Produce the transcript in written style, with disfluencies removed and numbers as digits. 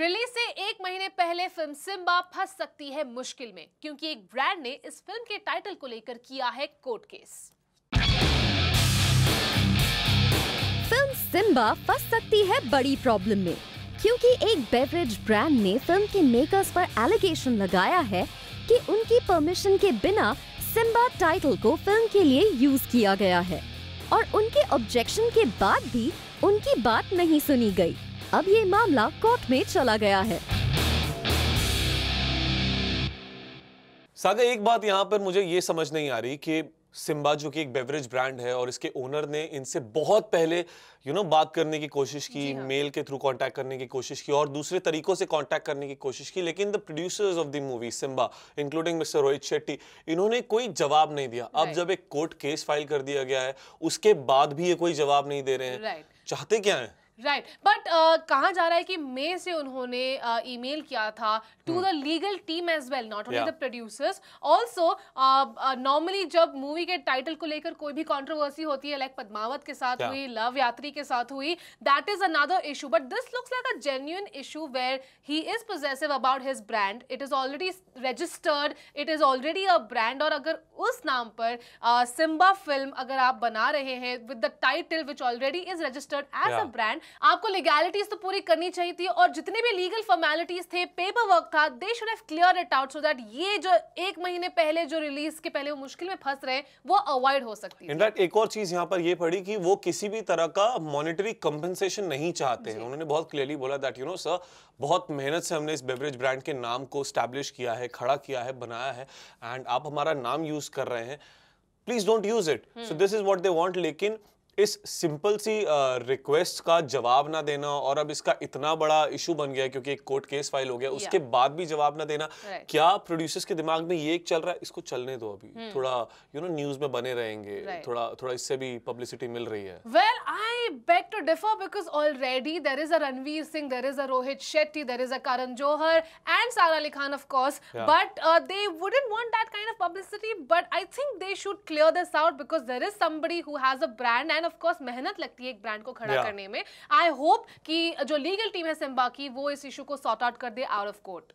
Release से एक महीने पहले फिल्म सिम्बा फंस सकती है मुश्किल में, क्योंकि एक ब्रांड ने इस फिल्म के टाइटल को लेकर किया है कोर्ट केस। फिल्म सिम्बा फंस सकती है बड़ी प्रॉब्लम में, क्योंकि एक बेवरेज ब्रांड ने फिल्म के मेकर्स पर एलिगेशन लगाया है कि उनकी परमिशन के बिना सिम्बा टाइटल को फिल्म के लिए यूज किया गया है, और उनके ऑब्जेक्शन के बाद भी उनकी बात नहीं सुनी गई। अब ये मामला कोर्ट में चला गया है। सागर, एक बात यहाँ पर मुझे ये समझ नहीं आ रही कि सिम्बा जो कि एक बेवरेज ब्रांड है और इसके ओनर ने इनसे बहुत पहले बात करने की कोशिश की, मेल के थ्रू कांटेक्ट करने की कोशिश की और दूसरे तरीकों से कांटेक्ट करने की कोशिश की, लेकिन the producers of the movie Simmba including mister Rohit Shetty, इन्होंने कोई जवाब नहीं दिया। अब जब एक कोर्ट केस फाइल कर दिया गया है उसके बाद भी ये कोई जवाब नहीं दे रहे हैं, चाहते क्या है? बट कहा जा रहा है कि मई से उन्होंने ईमेल किया था to the legal team as well, not only the producers also. Normally जब मूवी के टाइटल को लेकर कोई भी कंट्रोवर्सी होती है, लाइक पद्मावत के साथ हुई, लव यात्री के साथ हुई, that is another issue, but this looks like a genuine issue where he is possessive about his brand. It is already registered, it is already a brand, और अगर उस नाम पर सिम्बा फिल्म अगर आप बना रहे हैं with the title which already is registered as a brand, आपको लीगैलिटीज तो पूरी करनी चाहिए थी, और जितने भी लीगल फॉर्मेलिटीज थे, पेपर वर्क था, they should have clear it out so that ये जो एक महीने पहले जो रिलीज के पहले वो मुश्किल में फंस रहे वो अवॉइड हो सकती है। इनफैक्ट एक और चीज यहाँ पर ये पड़ी कि वो किसी भी तरह का मॉनेटरी कंपनसेशन नहीं चाहते हैं। उन्होंने बहुत क्लियरली बोला दैट सर, बहुत मेहनत से हमने इस बेवरेज ब्रांड के नाम को एस्टैब्लिश किया है, खड़ा किया है, बनाया है, एंड आप हमारा नाम यूज कर रहे हैं, please don't use it. So this is what they want. लेकिन इस सिंपल सी रिक्वेस्ट का जवाब ना देना, और अब इसका इतना बड़ा इशू बन गया क्योंकि एक कोर्ट केस फाइल हो गया, उसके बाद भी जवाब ना देना, क्या प्रोड्यूसर्स के दिमाग में ये चल रहा है इसको चलने दो अभी थोड़ा न्यूज़ में बने रहेंगे, थोड़ा इससे भी पब्लिसिटी मिल रही है। Well, I beg to differ because already there is a Ranveer Singh, there is a Rohit Shetty, there is a Karan Johar and Sara Ali Khan of course, but they wouldn't want that kind of publicity, but I think they should clear this out because there is somebody who has a brand. Of course, मेहनत लगती है एक brand को खड़ा करने में। I hope कि जो लीगल टीम है सिम्बा की वो इस इशू को सॉर्ट आउट कर दे आउट ऑफ कोर्ट।